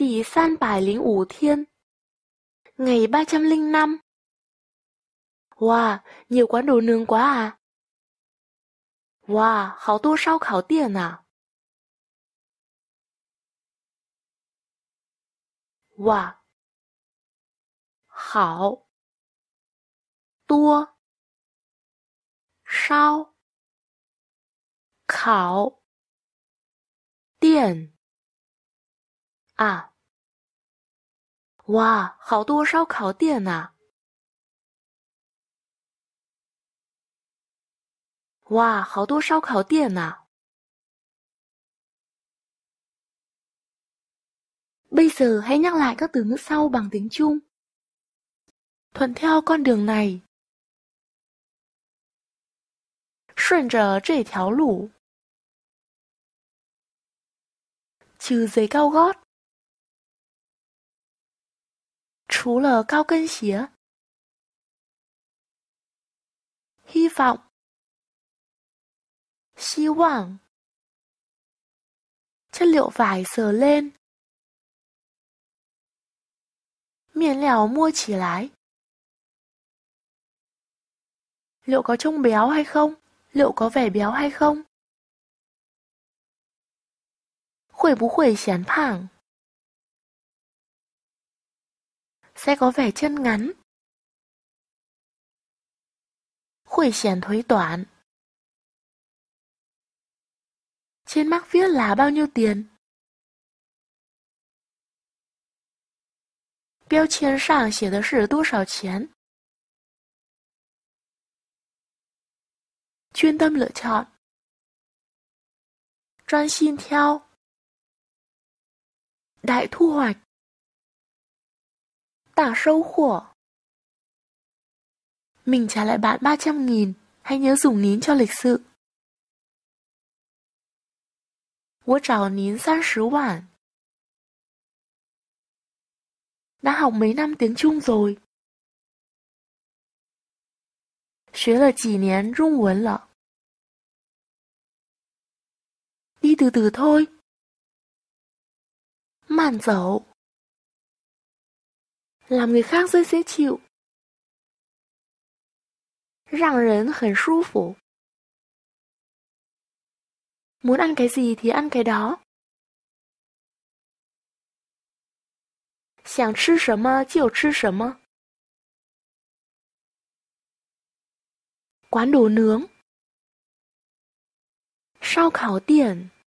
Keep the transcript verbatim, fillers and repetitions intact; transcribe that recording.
第三百零五天，ngày ba trăm linh năm. Wow, nhiều quán đồ nướng quá à. Wow, 好多烧烤店啊. Wow, 好多烧烤店啊。哇，好多烧烤店啊。哇，好多烧烤店啊。Bây giờ hãy nhắc lại các từ ngữ sau bằng tiếng Trung. Thuận theo con đường này. 顺着这条路. Trừ giày cao gót. 除了高跟鞋. Hy vọng. 希望. Chất liệu vải sờ lên. 面料摸起来. Liệu có trông béo hay không? Liệu có vẻ béo hay không? 会不会显胖? Sẽ có vẻ chân ngắn. 会显腿短. Trên mác viết là bao nhiêu tiền? 标签上写的是多少钱? Chuyên tâm lựa chọn. Chuyên xin theo. Đại thu hoạch. Tả sâu khổ. Mình trả lại bạn ba trăm nghìn. Hãy nhớ dùng nín cho lịch sự. Wo trào nín ba mươi vạn. Đã học mấy năm tiếng Trung rồi? 学了几年中文了? Đi từ từ thôi. Mạn dẫu. Làm người khác rất dễ chịu. Rằng rến hẳn su phủ. Muốn ăn cái gì thì ăn cái đó. Sảng chứ sở mơ, chiều chứ sở mơ. Quán đồ nướng. Sao khảo tiền.